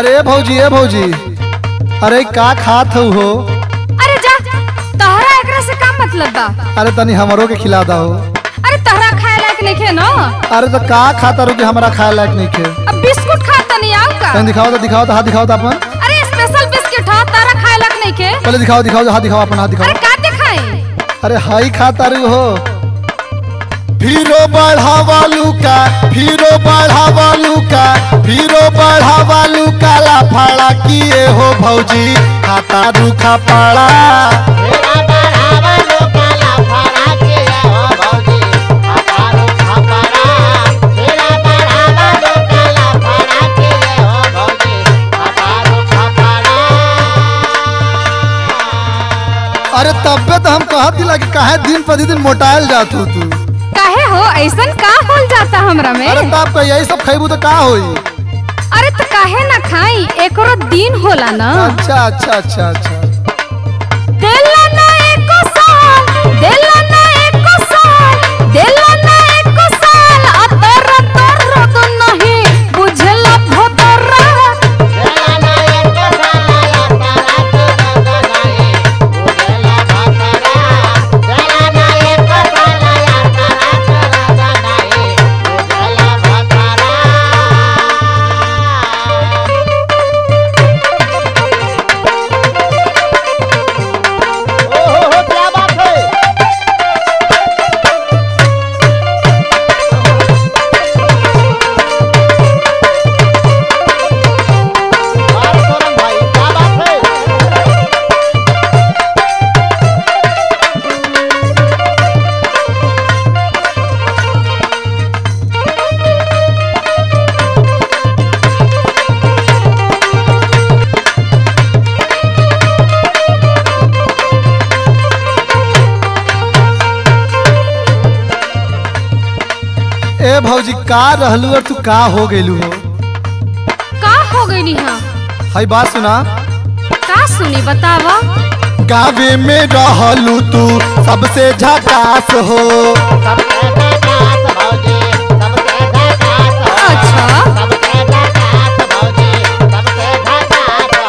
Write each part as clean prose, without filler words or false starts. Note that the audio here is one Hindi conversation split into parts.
अरे भौजी भौजी, अरे का खात हो? अरे जा, तहरा एकरा से का मतलब बा? अरे तनी हमरो के खिला दो। अरे तहरा खाए लायक नहीं है ना। अरे तो का खाता रुके हमरा खाए लायक नहीं है। अब बिस्कुट खाता नहीं आओ का? तनी दिखाओ तो दिखाओ तो हाथ दिखाओ तो अपन। अरे स्पेशल बिस्किट हां तहरा खाए लायक नहीं है। पहले दिखाओ दिखाओ हाथ दिखाओ अपन हाथ दिखाओ। अरे का दिखाई? अरे हाई खाता रु हो। फिरो बढ़ावालुका फिरो बढ़ावालुका फिरो बढ़ावालुका लाफाड़ा किए हो भौजी खाता दुखा पाड़ा। फिरो बढ़ावालुका लाफाड़ा किए हो भौजी खाता दुखा पाड़ा। फिरो बढ़ावालुका लाफाड़ा किए हो भौजी खाता दुखा पाड़ा। अरे तबे तो हम कहत ही लगे काहे दिन प्रतिदिन मोटायल जात हो तू। काहे हो ऐसा का होल जाता हमरा में? अरे बाप का यही सब खाइबू तो का होई? अरे तो काहे ना खाई, एकरो दिन होला ना। अच्छा अच्छा अच्छा अच्छा। देला ना एको साल, देला ना एको साल, देला ना एको साल, अतर अतर तो नहीं बुझला भोतरा। देला ना एको साल, अतर अतर तो नहीं बुझला भोतरा। देला ना एको साल भौजी का रहलू और तू का हो गेलू हो? का हो गईली हां? हाय बात सुना। का सुनी बतावा? गावे में रहलू तू सबसे झकास हो। सबसे झकास भौजी सबसे झकास हो। अच्छा सबसे झकास भौजी सबसे झकास हो।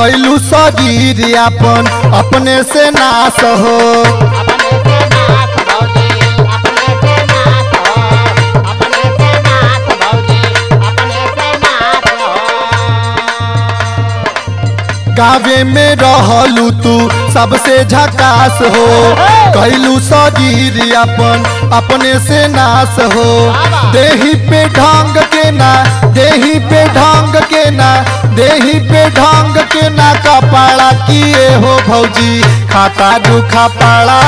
कैलू शरीर अपन अपने से नाश हो। अपने से नाश भौजी गावे में रहलू तू सबसे झकास हो। कैलू शरीर अपन अपने से नाश हो। देही पे ढंग के ना देही पे ढंग के ना देही पे ढंग के ना कपाड़ा किए हो भौजी खाता दुखा पाड़ा।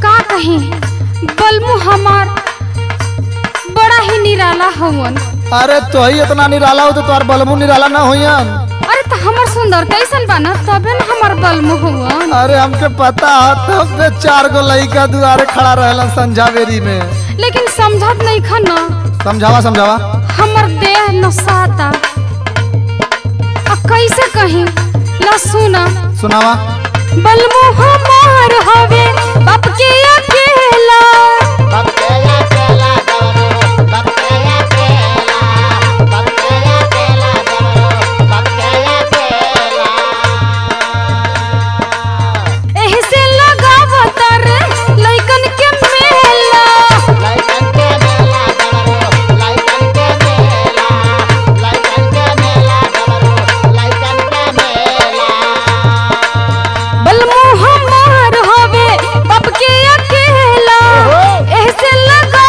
का कहीं बलमु हमार बड़ा ही निराला होवन। अरे तो ही इतना निराला हो तो तोर बलमु निराला ना होयन। अरे तो हमार सुंदर कैसन बना तबे ना हमार बलमु होवन। अरे हमके पता है तबे चार गो लइका दुआरे खड़ा रहलन संझावेरी में। लेकिन समझत नहीं खना। समझावा समझावा। हमार देह नसाता अ कैसे कहीं ना सुना। सुनावा। बलमु हमार हवे बाप के अकेला। बाप के अकेला दवरो बाप के अकेला। बाप के अकेला दवरो बाप के अकेला। एह से लगावत रे लइकन के मेला। लइकन के मेला दवरो लइकन के मेला। लइकन के मेला दवरो लइकन के मेला। बलमु हमार हवे बाप के अकेला। एह से लगा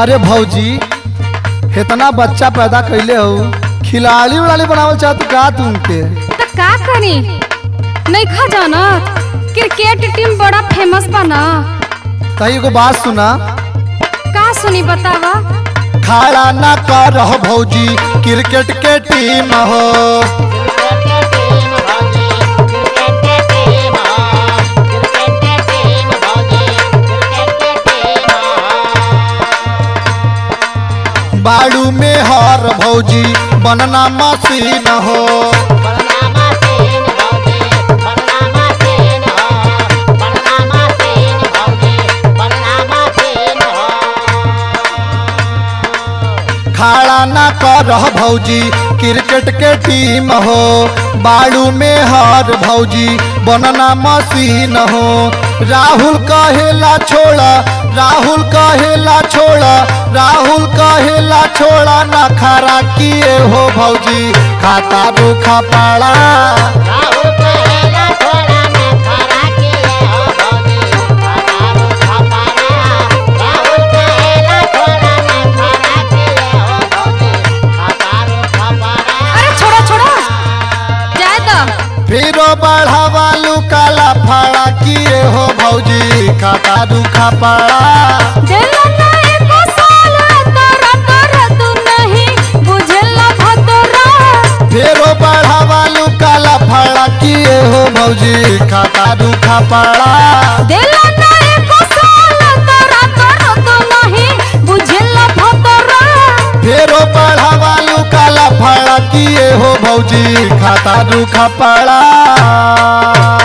अरे भौजी इतना बच्चा पैदा कैले हो, खिलाड़ी उड़ाली बनावल चाहत का तुमके? तो का करी नहीं खा जाना, क्रिकेट टीम बड़ा फेमस बना। तई एगो बात सुना। का सुनी बतावा? खाला ना कर रहो भौजी, क्रिकेट के टीम हो। बाड़ू में हर भौजी बनना मशीन हो। खाड़ा ना कर भौजी, क्रिकेट के टीम हो। बाड़ू में हर भौजी बनना मशीन हो। राहुल कहेला छोड़ा, राहुल कहेला छोड़ा, राहुल कहेला छोड़ा, ना खारा किए हो भौजी खाता भूखा पड़ा। राहुल कहेला छोड़ा, ना खारा किए हो भौजी खाता भूखा पड़ा। राहुल कहेला छोड़ा, ना खारा किए हो भौजी खाता भूखा पड़ा। अरे छोड़ा छोड़ा जाए तो फिरो बढ़ावा लुकाला फाड़ा किए हो भौजी खाता भूखा पड़ा। फेरो बढ़ावा लुकाला फाड़ा किए हो भौजी खाता दुखा पड़ा। देला ना एको साल तोरा तोरा तो नहीं बुझेला भतरा। फेरो बढ़ावा लुकाला फाड़ा किए हो भौजी खाता दुखा पड़ा।